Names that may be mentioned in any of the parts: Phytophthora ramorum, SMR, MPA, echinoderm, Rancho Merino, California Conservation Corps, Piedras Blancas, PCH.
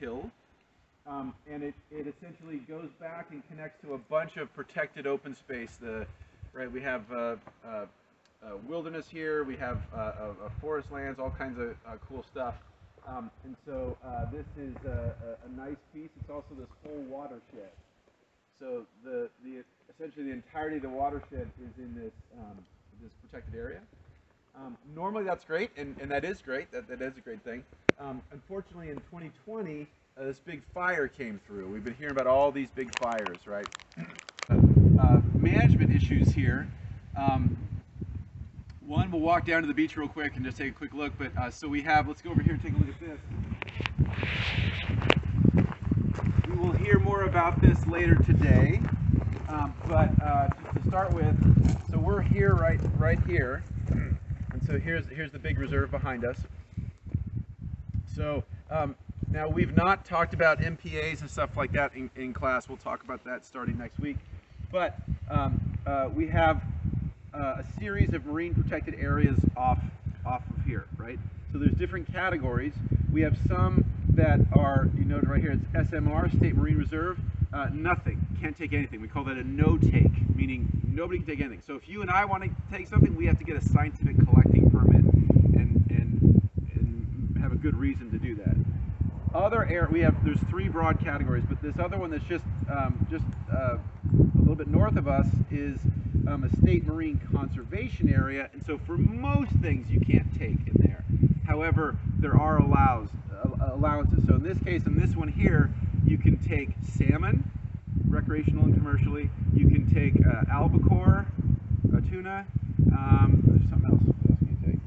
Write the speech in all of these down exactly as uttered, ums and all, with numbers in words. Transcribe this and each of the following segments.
hill, um, and it, it essentially goes back and connects to a bunch of protected open space. The right we have uh, uh, uh, wilderness here, we have uh, uh, forest lands, all kinds of uh, cool stuff. Um, and so uh, this is a, a, a nice piece. It's also this whole watershed. So the the essentially the entirety of the watershed is in this um, this protected area. Um, normally that's great, and, and that is great. That that is a great thing. Um, unfortunately, in twenty twenty, uh, this big fire came through. We've been hearing about all these big fires, right? uh, uh, management issues here. Um, One, we'll walk down to the beach real quick and just take a quick look, but uh, so we have, let's go over here and take a look at this. We will hear more about this later today, um, but uh, just to start with, so we're here, right right here, and so here's, here's the big reserve behind us. So um, now we've not talked about M P As and stuff like that in, in class. We'll talk about that starting next week, but um, uh, we have Uh, a series of marine protected areas off off of here, right? So there's different categories. We have some that are, you noted right here, it's S M R, State Marine Reserve, uh, nothing, can't take anything. We call that a no-take, meaning nobody can take anything. So if you and I want to take something, we have to get a scientific collecting permit and, and, and have a good reason to do that. Other air, we have, there's three broad categories, but this other one that's just, um, just uh, a little bit north of us is Um, a state marine conservation area, and so for most things you can't take in there. However, there are allows, uh, allowances. So in this case, in this one here, you can take salmon, recreational and commercially. You can take uh, albacore, uh, tuna. Um, there's something else. What else can you take?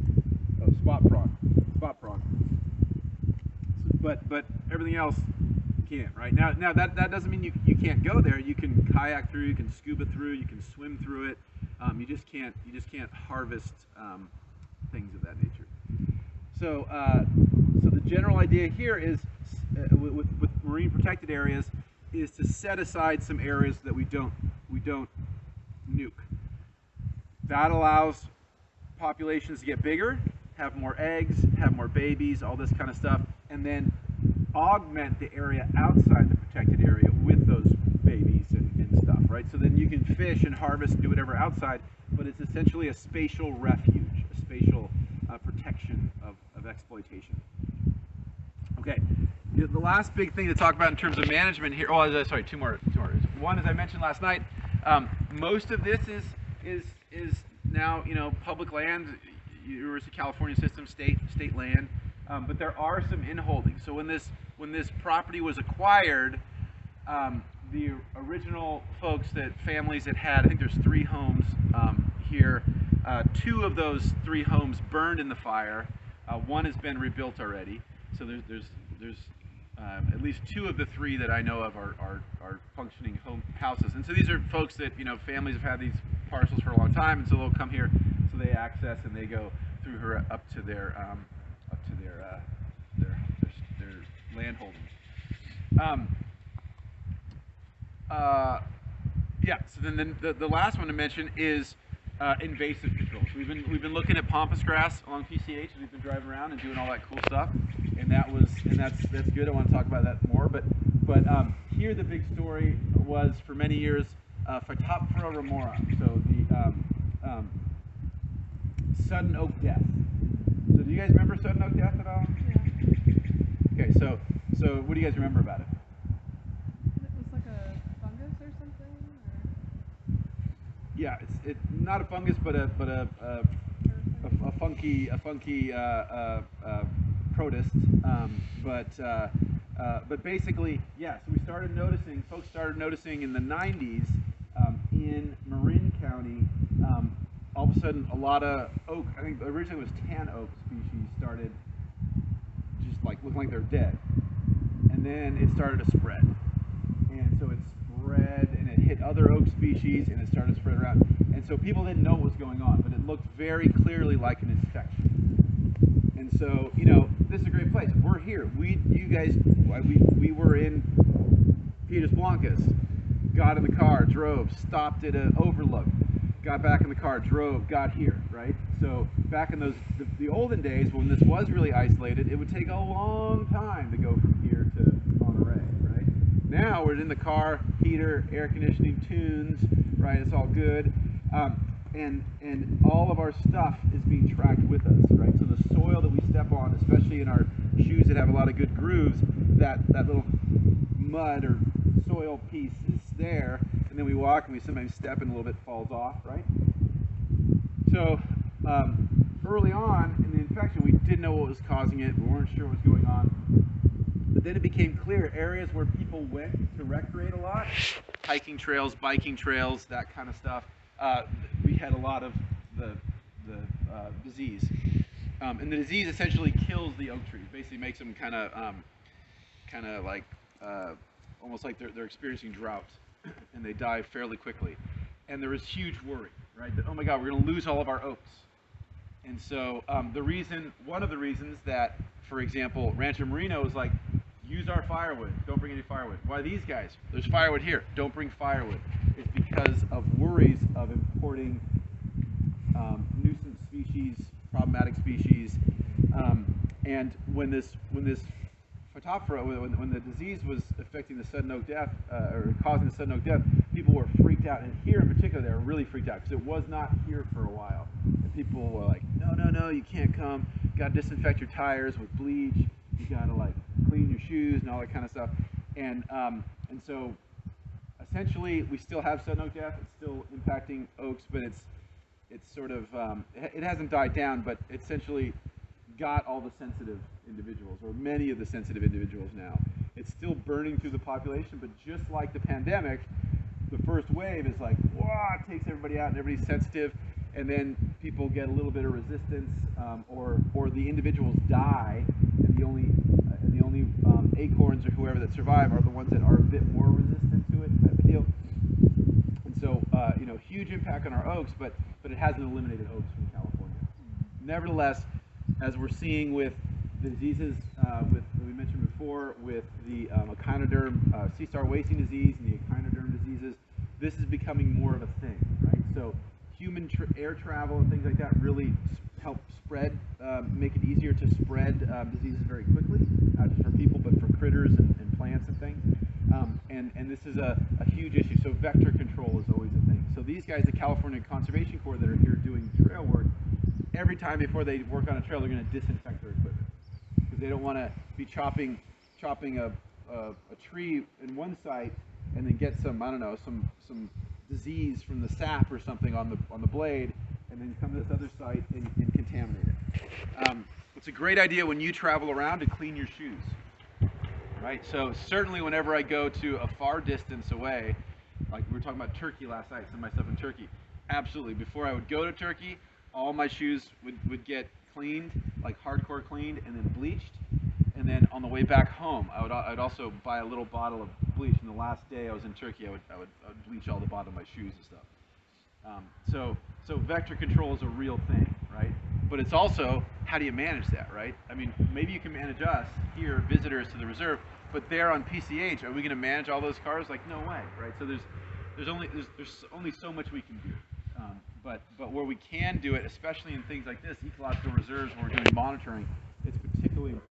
Oh, spot frog. Spot frog. But but everything else can't, right? Now, now that, that doesn't mean you, you can't go there. You can kayak through, you can scuba through, you can swim through it. Um, you just can't you just can't harvest um, things of that nature. So uh, so the general idea here is uh, with, with marine protected areas is to set aside some areas that we don't we don't nuke. That allows populations to get bigger, have more eggs, have more babies, all this kind of stuff, and then augment the area outside the protected area with those babies and, and stuff, right? So then you can fish and harvest and do whatever outside, but it's essentially a spatial refuge, a spatial uh, protection of, of exploitation. Okay, the, the last big thing to talk about in terms of management here, oh, sorry, two more, two more. One, as I mentioned last night, um, most of this is, is, is now, you know, public land, University of California system, state, state land. Um, but there are some inholdings. So when this when this property was acquired, um, the original folks, that families that had, I think there's three homes um, here. Uh, two of those three homes burned in the fire. Uh, one has been rebuilt already. So there's there's there's um, at least two of the three that I know of are are, are functioning home houses. And so these are folks that, you know, families have had these parcels for a long time, and so they'll come here. So they access and they go through her up to their. Um, up to their, uh, their, their, their land holdings. Um, uh, yeah, so then, then the, the last one to mention is uh, invasive controls. We've been, we've been looking at pampas grass along P C H, and we've been driving around and doing all that cool stuff, and that was, and that's, that's good. I want to talk about that more, but, but um, here the big story was for many years, uh, Phytophthora ramorum, so the um, um, sudden oak death. So do you guys remember sudden oak death at all? Yeah. Okay, so so what do you guys remember about it? It was like a fungus or something? Or? Yeah, it's it's not a fungus, but a but a a, a, a funky a funky uh, uh, uh, protist. Um, but uh, uh, but basically, yeah. So we started noticing. Folks started noticing in the nineties um, in Marin County. Um, all of a sudden a lot of oak, I think originally it was tan oak species, started just like looking like they're dead. And then it started to spread. And so it spread and it hit other oak species and it started to spread around. And so people didn't know what was going on, but it looked very clearly like an infection. And so, you know, this is a great place. We're here. We, you guys, we, we were in Piedras Blancas, got in the car, drove, stopped at an overlook, got back in the car, drove, got here, right? So back in those, the, the olden days when this was really isolated, it would take a long time to go from here to the Monterey, right? Now we're in the car, heater, air conditioning, tunes, right? It's all good. Um, and and all of our stuff is being tracked with us, right? So the soil that we step on, especially in our shoes that have a lot of good grooves, that, that little mud or soil piece is there, and then we walk and we sometimes step and a little bit falls off, right? So um, early on in the infection, we didn't know what was causing it, we weren't sure what was going on, but then it became clear areas where people went to recreate a lot, hiking trails, biking trails, that kind of stuff, uh, we had a lot of the, the uh, disease. Um, and the disease essentially kills the oak trees, basically makes them kind of um, kind of like uh, almost like they're, they're experiencing drought, and they die fairly quickly. And there was huge worry, right, that, oh my God, we're going to lose all of our oaks. And so um, the reason, one of the reasons that, for example, Rancho Merino was like, use our firewood, don't bring any firewood. Why these guys? There's firewood here, don't bring firewood. It's because of worries of importing um, nuisance species, problematic species, um, and when this, when this Phytophthora, when, when the disease was affecting the sudden oak death, uh, or causing the sudden oak death, people were freaked out, and here in particular, they were really freaked out, because it was not here for a while. And people were like, no, no, no, you can't come, you gotta disinfect your tires with bleach, you gotta like clean your shoes and all that kind of stuff. And, um, and so, essentially, we still have sudden oak death, it's still impacting oaks, but it's, it's sort of, um, it hasn't died down, but essentially got all the sensitive individuals, or many of the sensitive individuals now. It's still burning through the population, but just like the pandemic, the first wave is like, wow, it takes everybody out and everybody's sensitive, and then people get a little bit of resistance, um, or or the individuals die, and the only uh, and the only um, acorns or whoever that survive are the ones that are a bit more resistant to it, type of deal. And so, uh, you know, huge impact on our oaks, but but it hasn't eliminated oaks from California. Mm-hmm. Nevertheless, as we're seeing with the diseases uh, with, that we mentioned before, with the um, echinoderm, uh, sea star wasting disease and the echinoderm diseases, this is becoming more of a thing, right? So human tra air travel and things like that really sp help spread, um, make it easier to spread um, diseases very quickly, not just for people, but for critters and, and plants and things. Um, and, and this is a, a huge issue, so vector control is always a thing. So these guys, the California Conservation Corps that are here doing trail work, every time before they work on a trail, they're going to disinfect their equipment, because they don't want to be chopping chopping a, a, a tree in one site and then get some, I don't know, some some disease from the sap or something on the on the blade, and then come to this other site and, and contaminate it. Um, it's a great idea when you travel around to clean your shoes, right? So certainly whenever I go to a far distance away, like we were talking about Turkey last night, some of my stuff in Turkey, absolutely, before I would go to Turkey, all my shoes would, would get cleaned, like hardcore cleaned, and then bleached. And then on the way back home, I would I'd also buy a little bottle of bleach. And the last day I was in Turkey, I would, I would, I would bleach all the bottom of my shoes and stuff. Um, so, so vector control is a real thing, right? But it's also, how do you manage that, right? I mean, maybe you can manage us here, visitors to the reserve, but there on P C H, are we gonna manage all those cars? Like, no way, right? So there's, there's, only, there's, there's only so much we can do. Um, but, but where we can do it, especially in things like this, ecological reserves, where we're doing monitoring, it's particularly important.